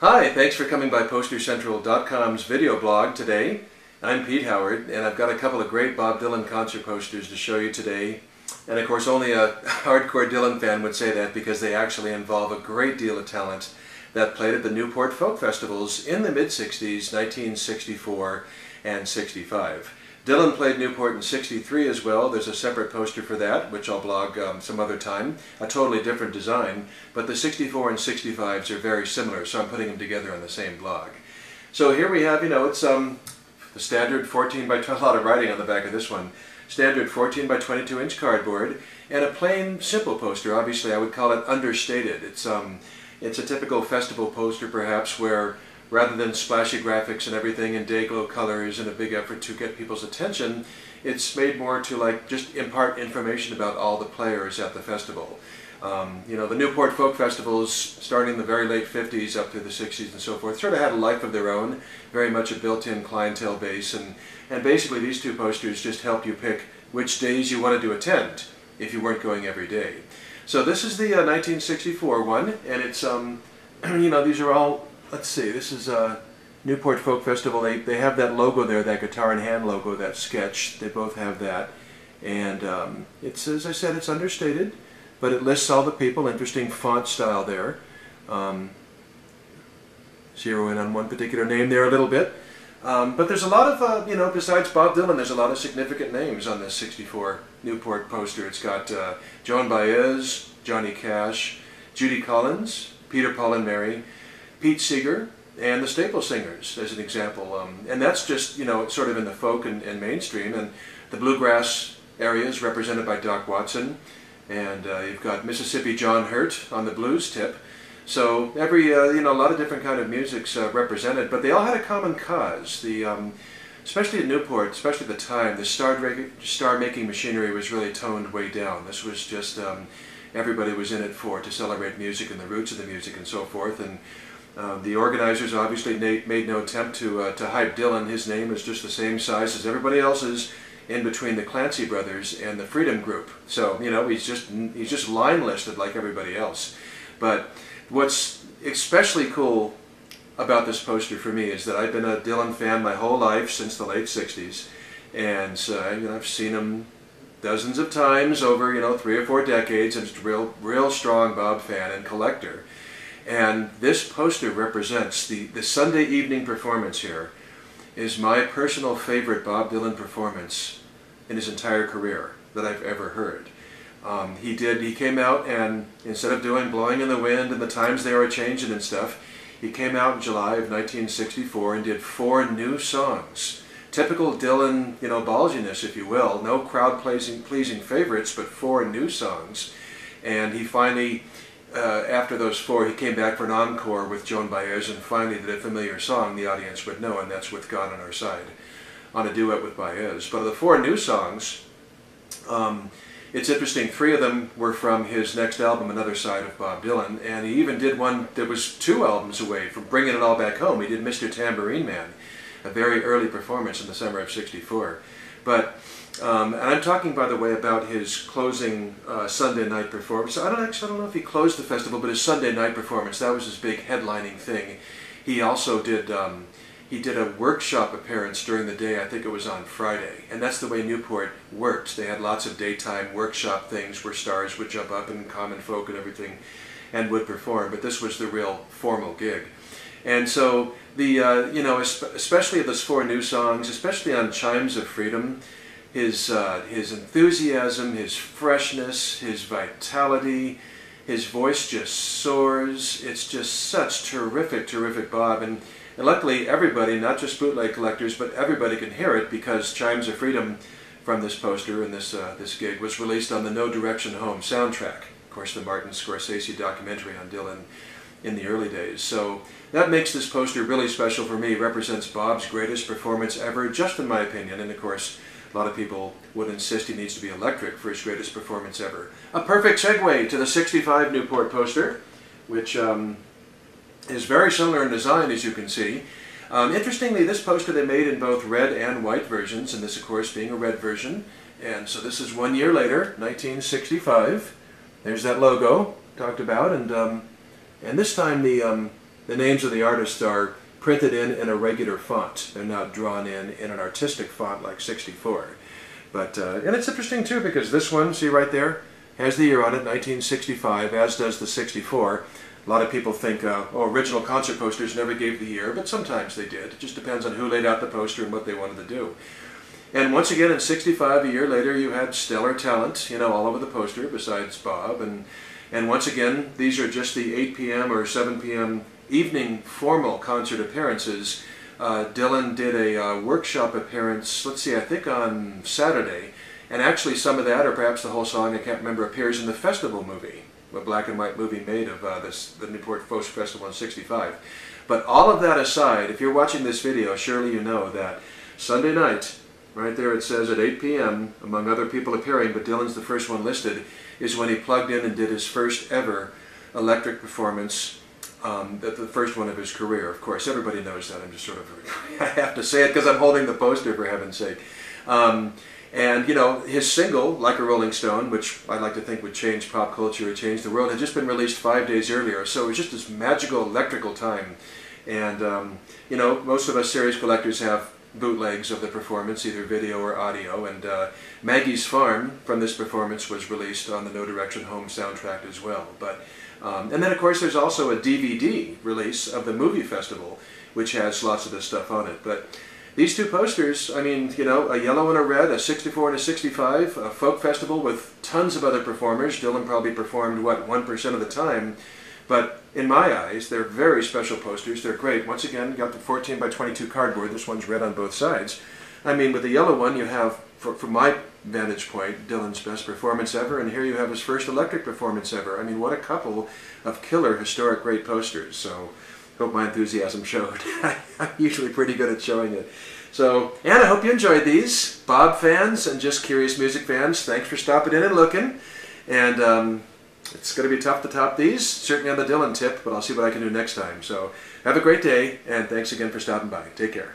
Hi, thanks for coming by PosterCentral.com's video blog today. I'm Pete Howard, and I've got a couple of great Bob Dylan concert posters to show you today. And of course, only a hardcore Dylan fan would say that, because they actually involve a great deal of talent that played at the Newport Folk Festivals in the mid-60s, 1964 and 65. Dylan played Newport in 63 as well. There's a separate poster for that, which I'll blog some other time. A totally different design, but the 64 and 65s are very similar, so I'm putting them together on the same blog. So here we have, it's the standard 14 by 12, a lot of writing on the back of this one. Standard 14 by 22 inch cardboard, and a plain, simple poster. Obviously, I would call it understated. It's a typical festival poster, perhaps, where rather than splashy graphics and everything and day-glow colors and a big effort to get people's attention, it's made more to just impart information about all the players at the festival. The Newport Folk Festivals, starting in the very late 50s up through the 60s and so forth, sort of had a life of their own, very much a built-in clientele base, and basically these two posters just help you pick which days you wanted to attend if you weren't going every day. So this is the 1964 one, and it's, these are all... Let's see, this is Newport Folk Festival. They have that logo there, that guitar in hand logo, that sketch. They both have that. And it's, as I said, it's understated, but it lists all the people. Interesting font style there. Zero in on one particular name there a little bit. But there's a lot of, besides Bob Dylan, there's a lot of significant names on this 64 Newport poster. It's got Joan Baez, Johnny Cash, Judy Collins, Peter, Paul, and Mary, Pete Seeger, and the Staple Singers, as an example. And that's just, sort of in the folk and mainstream. And the bluegrass area is represented by Doc Watson. And you've got Mississippi John Hurt on the blues tip. So every, a lot of different kind of music's represented. But they all had a common cause. Especially in Newport, especially at the time, the star-making machinery was really toned way down. This was just, everybody was in it to celebrate music and the roots of the music and so forth. And the organizers obviously made no attempt to hype Dylan. His name is just the same size as everybody else's in between the Clancy Brothers and the Freedom Group. So, he's just line listed like everybody else. But what's especially cool about this poster for me is that I've been a Dylan fan my whole life since the late 60s. And so, I've seen him dozens of times over, 3 or 4 decades. I'm just a real strong Bob fan and collector. And this poster represents the Sunday evening performance. Here is my personal favorite Bob Dylan performance in his entire career that I've ever heard. He came out, and instead of doing Blowing in the Wind and The Times They Are a-Changin' and stuff, he came out in July of 1964 and did 4 new songs. Typical Dylan, ballsiness, if you will. No crowd-pleasing favorites, but 4 new songs. And he finally... after those 4, he came back for an encore with Joan Baez, and finally did a familiar song the audience would know, and that's With God on Our Side, on a duet with Baez. But of the 4 new songs, it's interesting, 3 of them were from his next album, Another Side of Bob Dylan, and he even did one that was 2 albums away from Bringing It All Back Home. He did Mr. Tambourine Man, a very early performance in the summer of '64. But... and I'm talking, by the way, about his closing Sunday night performance. I don't know if he closed the festival, but his Sunday night performance, that was his big headlining thing. He also did a workshop appearance during the day. I think it was on Friday, and that's the way Newport worked. They had lots of daytime workshop things where stars would jump up and common folk and everything, and would perform. But this was the real formal gig. And so the especially of those 4 new songs, especially on Chimes of Freedom. His enthusiasm, his freshness, his vitality, his voice just soars. It's just such terrific, terrific Bob. And luckily everybody, not just bootleg collectors, but everybody can hear it, because Chimes of Freedom from this poster and this gig was released on the No Direction Home soundtrack. Of course, the Martin Scorsese documentary on Dylan in the early days. So that makes this poster really special for me. Represents Bob's greatest performance ever, just in my opinion. And of course, a lot of people would insist he needs to be electric for his greatest performance ever. A perfect segue to the 65 Newport poster, which is very similar in design, as you can see. Interestingly, this poster they made in both red and white versions, and this, of course, being a red version. And so this is 1 year later, 1965. There's that logo talked about, and this time the The names of the artists are printed in a regular font. They're not drawn in an artistic font like 64. But, and it's interesting too, because this one, see right there, has the year on it, 1965, as does the 64. A lot of people think, original concert posters never gave the year, but sometimes they did. It just depends on who laid out the poster and what they wanted to do. And once again, in 65, a year later, you had stellar talent, you know, all over the poster besides Bob. And once again, these are just the 8 p.m. or 7 p.m. evening formal concert appearances. Dylan did a workshop appearance, let's see, I think on Saturday. And actually some of that, or perhaps the whole song, I can't remember, appears in the festival movie, a black and white movie made of the Newport Folk Festival in 65. But all of that aside, if you're watching this video, surely you know that Sunday night, right there it says at 8 p.m., among other people appearing, but Dylan's the first one listed, is when he plugged in and did his first ever electric performance, the first one of his career. Of course, everybody knows that. I'm just sort of, I have to say it because I'm holding the poster, for heaven's sake. And, you know, his single, Like a Rolling Stone, which I'd like to think would change pop culture or change the world, had just been released 5 days earlier, so it was just this magical electrical time. And, you know, most of us serious collectors have bootlegs of the performance, either video or audio, and Maggie's Farm from this performance was released on the No Direction Home soundtrack as well. But, and then, of course, there's also a DVD release of the movie festival, which has lots of this stuff on it. But these two posters, I mean, you know, a yellow and a red, a 64 and a 65, a folk festival with tons of other performers. Dylan probably performed, what, 1% of the time. But in my eyes, they're very special posters. They're great. Once again, you got the 14 by 22 cardboard. This one's red on both sides. I mean, with the yellow one, you have, from my vantage point, Dylan's best performance ever, and here you have his first electric performance ever. I mean, what a couple of killer, historic, great posters. So, hope my enthusiasm showed. I'm usually pretty good at showing it. So, and I hope you enjoyed these. Bob fans and just curious music fans, thanks for stopping in and looking. And it's going to be tough to top these, certainly on the Dylan tip, but I'll see what I can do next time. So, have a great day, and thanks again for stopping by. Take care.